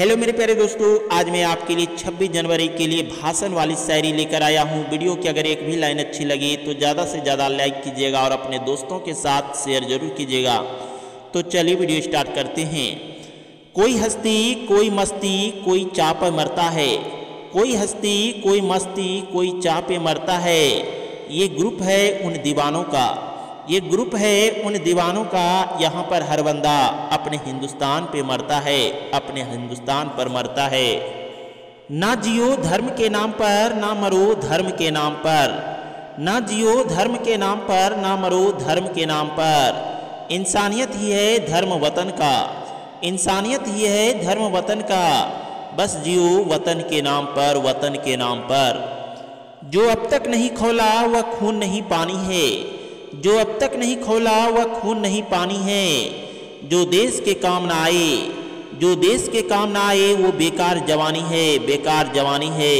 Hello मेरे प्यारे दोस्तों, आज मैं आपके लिए 26 जनवरी के लिए भाषण वाली शायरी लेकर आया हूं। वीडियो की अगर एक भी लाइन अच्छी लगी तो ज़्यादा से ज़्यादा लाइक कीजिएगा और अपने दोस्तों के साथ शेयर जरूर कीजिएगा। तो चलिए वीडियो स्टार्ट करते हैं। कोई हस्ती कोई मस्ती कोई चाह पे मरता है, कोई हस्ती कोई मस्ती कोई चाह पे मरता है। ये ग्रुप है उन दीवानों का, ये ग्रुप है उन दीवानों का। यहाँ पर हर बंदा अपने हिंदुस्तान पे मरता है, अपने हिंदुस्तान पर मरता है। ना जियो धर्म के नाम पर, ना मरो धर्म के नाम पर, ना जियो धर्म के नाम पर, ना मरो धर्म के नाम पर। इंसानियत ही है धर्म वतन का, इंसानियत ही है धर्म वतन का। बस जियो वतन के नाम पर, वतन के नाम पर। जो अब तक नहीं खोला वह खून नहीं पानी है, जो अब तक नहीं खोला वह खून नहीं पानी है। जो देश के काम ना आए, जो देश के काम ना आए वो बेकार जवानी है, बेकार जवानी है।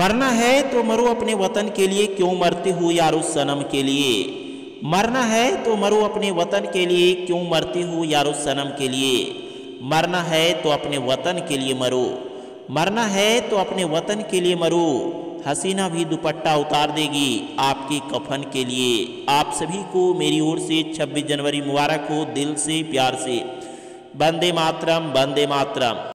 मरना है तो मरो अपने वतन के लिए, क्यों मरते हो यारो सनम के लिए। मरना है तो मरो अपने वतन के लिए, क्यों मरते हो यारो सनम के लिए। मरना है तो अपने वतन के लिए मरो, मरना है तो अपने वतन के लिए मरो। हसीना भी दुपट्टा उतार देगी आपके कफन के लिए। आप सभी को मेरी ओर से 26 जनवरी मुबारक हो, दिल से प्यार से। वंदे मातरम, वंदे मातरम।